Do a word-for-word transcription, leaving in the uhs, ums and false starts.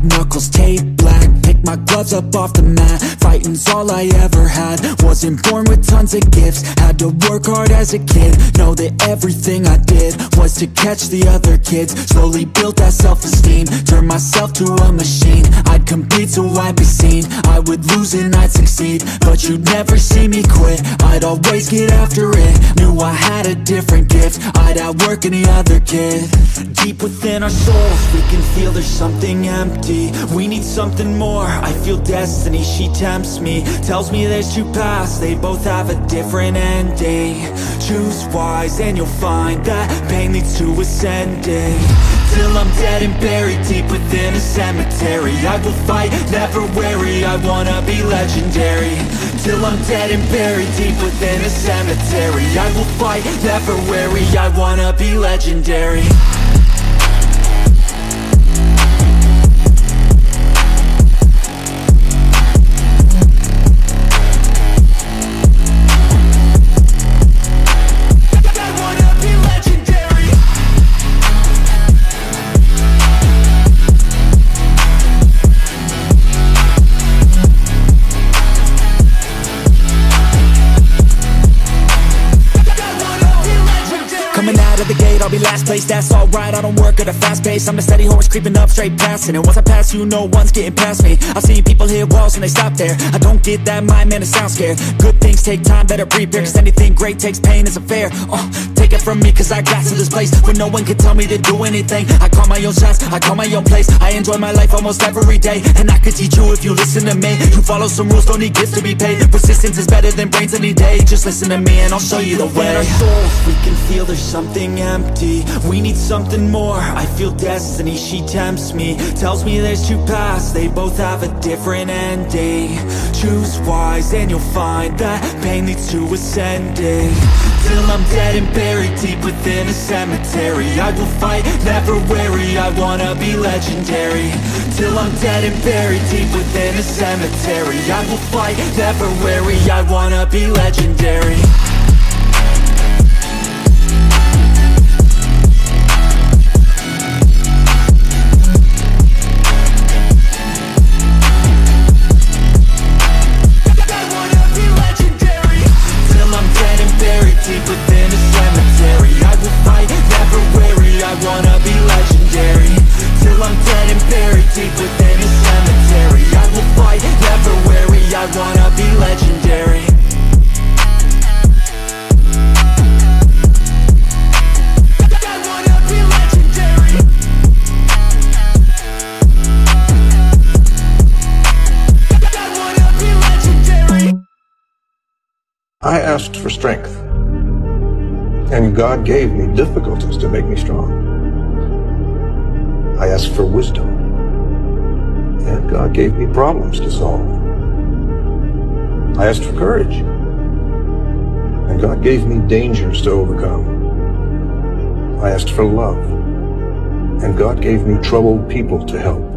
Hard knuckles, tape black, pick my gloves up off the mat. Fighting's all I ever had, wasn't born with tons of gifts. Had to work hard as a kid, know that everything I did was to catch the other kids. Slowly built that self-esteem, turned myself to a machine. I'd compete so I'd be seen, I would lose and I'd succeed. But you'd never see me quit, I'd always get after it. Knew I had a different gift, I'd outwork any other kid. Deep within our souls, we can feel there's something empty. We need something more, I feel destiny, she tempts me. Tells me there's two paths, they both have a different ending. Choose wise and you'll find that pain leads to ascending. Till I'm dead and buried deep within a cemetery, I will fight, never weary, I wanna be legendary. Till I'm dead and buried deep within a cemetery, I will fight, never weary, I wanna be legendary. I'll be last place, that's alright, I don't work at a fast pace. I'm a steady horse creeping up, straight passing. And once I pass you, no one's getting past me. I've seen people hit walls and they stop there. I don't get that mind, man, it sounds scared. Good things take time, better prepare, cause anything great takes pain, it's unfair. uh, Take it from me, cause I got to this place where no one can tell me to do anything. I call my own shots, I call my own place. I enjoy my life almost every day, and I could teach you if you listen to me. You follow some rules, don't need gifts to be paid. Persistence is better than brains any day. Just listen to me and I'll show you the way. In our souls, we can feel there's something empty. We need something more, I feel destiny, she tempts me. Tells me there's two paths, they both have a different ending. Choose wise and you'll find that pain leads to ascending. Till I'm dead and buried deep within a cemetery, I will fight, never weary, I wanna be legendary. Till I'm dead and buried deep within a cemetery, I will fight, never weary, I wanna be legendary. I asked for strength, and God gave me difficulties to make me strong. I asked for wisdom, and God gave me problems to solve. I asked for courage, and God gave me dangers to overcome. I asked for love, and God gave me troubled people to help.